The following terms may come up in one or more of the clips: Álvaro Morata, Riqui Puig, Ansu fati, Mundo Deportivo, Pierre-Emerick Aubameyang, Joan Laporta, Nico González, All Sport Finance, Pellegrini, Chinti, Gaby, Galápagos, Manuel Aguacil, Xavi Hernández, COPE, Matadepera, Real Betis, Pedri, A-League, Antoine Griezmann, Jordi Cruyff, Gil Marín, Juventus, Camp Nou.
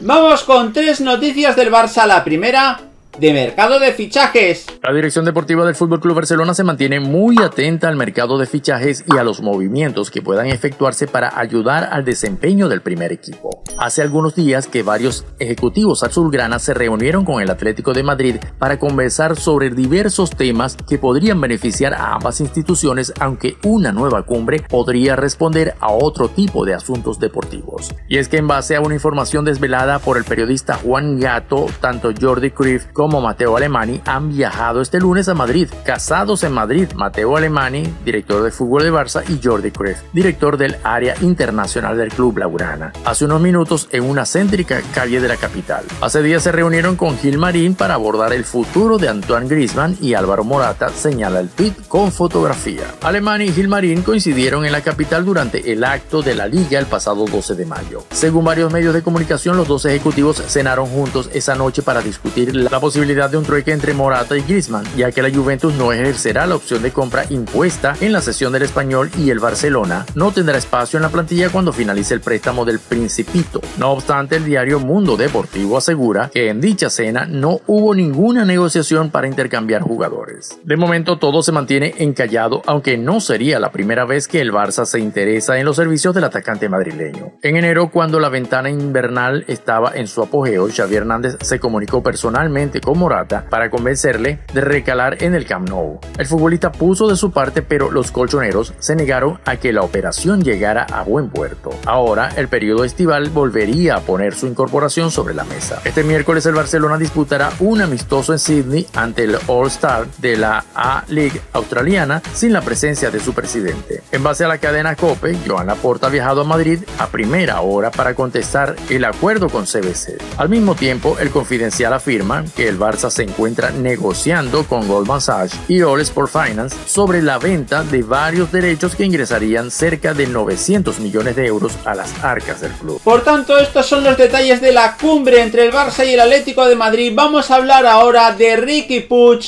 Vamos con tres noticias del Barça. La primera, de mercado de fichajes. La dirección deportiva del FC Barcelona se mantiene muy atenta al mercado de fichajes y a los movimientos que puedan efectuarse para ayudar al desempeño del primer equipo. Hace algunos días que varios ejecutivos azulgranas se reunieron con el Atlético de Madrid para conversar sobre diversos temas que podrían beneficiar a ambas instituciones, aunque una nueva cumbre podría responder a otro tipo de asuntos deportivos. Y es que en base a una información desvelada por el periodista Juan Gato, tanto Jordi Cruyff como Mateu Alemany han viajado este lunes a Madrid. Casados en Madrid, Mateu Alemany, director de fútbol de Barça, y Jordi Cruyff, director del área internacional del club blaugrana, hace unos minutos en una céntrica calle de la capital. Hace días se reunieron con Gil Marín para abordar el futuro de Antoine Griezmann y Álvaro Morata, señala el tuit con fotografía. Alemany y Gil Marín coincidieron en la capital durante el acto de la Liga el pasado 12 de mayo. Según varios medios de comunicación, los dos ejecutivos cenaron juntos esa noche para discutir la posibilidad de un trueque entre Morata y Griezmann, ya que la Juventus no ejercerá la opción de compra impuesta en la cesión del Español y el Barcelona no tendrá espacio en la plantilla cuando finalice el préstamo del Principito. No obstante, el diario Mundo Deportivo asegura que en dicha cena no hubo ninguna negociación para intercambiar jugadores. De momento todo se mantiene encallado, aunque no sería la primera vez que el Barça se interesa en los servicios del atacante madrileño. En enero, cuando la ventana invernal estaba en su apogeo, Xavi Hernández se comunicó personalmente con Morata para convencerle de recalar en el Camp Nou. El futbolista puso de su parte, pero los colchoneros se negaron a que la operación llegara a buen puerto. Ahora el periodo estival volvería a poner su incorporación sobre la mesa. Este miércoles el Barcelona disputará un amistoso en Sydney ante el All Star de la A-League australiana sin la presencia de su presidente. En base a la cadena COPE, Joan Laporta ha viajado a Madrid a primera hora para contestar el acuerdo con CBC. Al mismo tiempo, el Confidencial afirma que el Barça se encuentra negociando con Goldman Sachs y All Sport Finance sobre la venta de varios derechos que ingresarían cerca de 900 millones de euros a las arcas del club. Por tanto, estos son los detalles de la cumbre entre el Barça y el Atlético de Madrid. Vamos a hablar ahora de Riqui Puig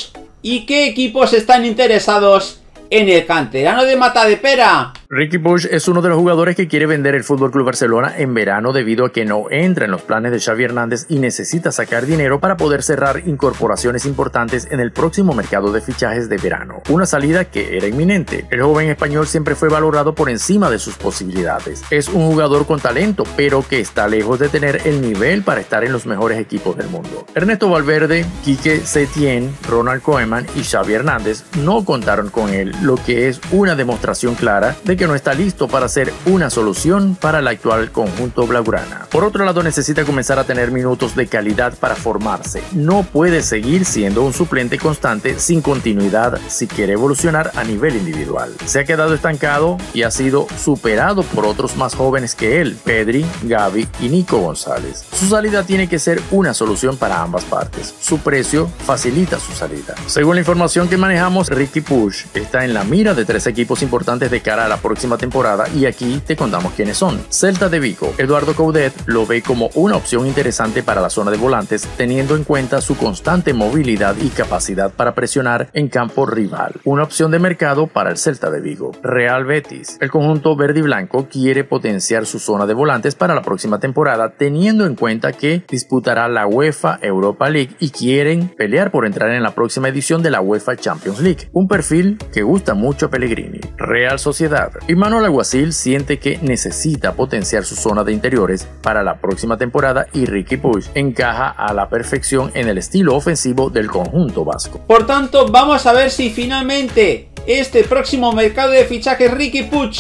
y qué equipos están interesados en el canterano de Matadepera. Riqui Puig es uno de los jugadores que quiere vender el FC Barcelona en verano debido a que no entra en los planes de Xavi Hernández y necesita sacar dinero para poder cerrar incorporaciones importantes en el próximo mercado de fichajes de verano, una salida que era inminente. El joven español siempre fue valorado por encima de sus posibilidades. Es un jugador con talento, pero que está lejos de tener el nivel para estar en los mejores equipos del mundo. Ernesto Valverde, Quique Setién, Ronald Koeman y Xavi Hernández no contaron con él, lo que es una demostración clara de que no está listo para ser una solución para el actual conjunto blaugrana. Por otro lado, necesita comenzar a tener minutos de calidad para formarse. No puede seguir siendo un suplente constante sin continuidad si quiere evolucionar a nivel individual. Se ha quedado estancado y ha sido superado por otros más jóvenes que él, Pedri, Gaby y Nico González. Su salida tiene que ser una solución para ambas partes. Su precio facilita su salida. Según la información que manejamos, Riqui Puig está en la mira de tres equipos importantes de cara a la próxima temporada, y aquí te contamos quiénes son. Celta de Vigo. Eduardo Coudet lo ve como una opción interesante para la zona de volantes, teniendo en cuenta su constante movilidad y capacidad para presionar en campo rival. Una opción de mercado para el Celta de Vigo. Real Betis. El conjunto verde y blanco quiere potenciar su zona de volantes para la próxima temporada, teniendo en cuenta que disputará la UEFA Europa League y quieren pelear por entrar en la próxima edición de la UEFA Champions League. Un perfil que gusta mucho a Pellegrini. Real Sociedad. Y Manuel Aguacil siente que necesita potenciar su zona de interiores para la próxima temporada, y Riqui Puig encaja a la perfección en el estilo ofensivo del conjunto vasco. Por tanto, vamos a ver si finalmente este próximo mercado de fichajes Riqui Puig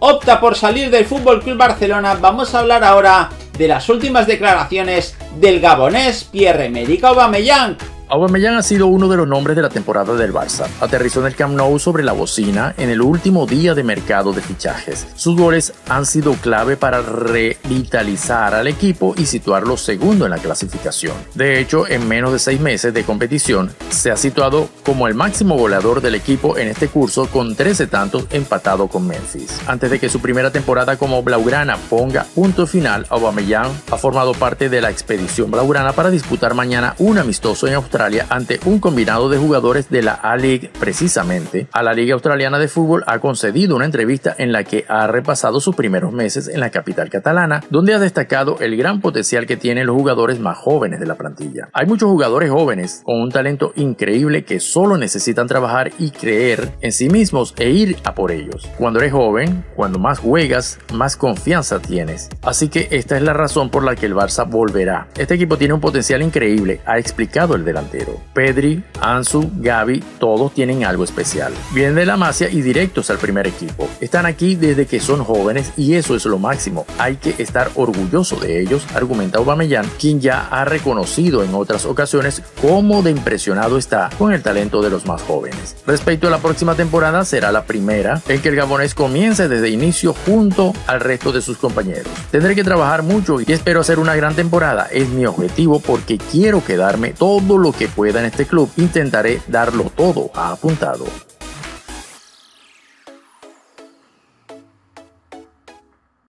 opta por salir del FC Barcelona. Vamos a hablar ahora de las últimas declaraciones del gabonés Pierre-Emerick Aubameyang. Aubameyang ha sido uno de los nombres de la temporada del Barça. Aterrizó en el Camp Nou sobre la bocina en el último día de mercado de fichajes. Sus goles han sido clave para revitalizar al equipo y situarlo segundo en la clasificación. De hecho, en menos de 6 meses de competición, se ha situado como el máximo goleador del equipo en este curso con 13 tantos, empatado con Memphis. Antes de que su primera temporada como blaugrana ponga punto final, Aubameyang ha formado parte de la expedición blaugrana para disputar mañana un amistoso en Australia Australia ante un combinado de jugadores de la A-League. Precisamente, a la Liga Australiana de Fútbol ha concedido una entrevista en la que ha repasado sus primeros meses en la capital catalana, donde ha destacado el gran potencial que tienen los jugadores más jóvenes de la plantilla. Hay muchos jugadores jóvenes con un talento increíble que solo necesitan trabajar y creer en sí mismos e ir a por ellos. Cuando eres joven, cuando más juegas, más confianza tienes. Así que esta es la razón por la que el Barça volverá. Este equipo tiene un potencial increíble, ha explicado el delantero. Pedri, Ansu, Gaby, todos tienen algo especial. Vienen de la Masia y directos al primer equipo. Están aquí desde que son jóvenes y eso es lo máximo. Hay que estar orgulloso de ellos, argumenta Aubameyang, quien ya ha reconocido en otras ocasiones cómo de impresionado está con el talento de los más jóvenes. Respecto a la próxima temporada, será la primera en que el gabonés comience desde inicio junto al resto de sus compañeros. Tendré que trabajar mucho y espero hacer una gran temporada. Es mi objetivo porque quiero quedarme todo lo que pueda en este club. Intentaré darlo todo, ha apuntado.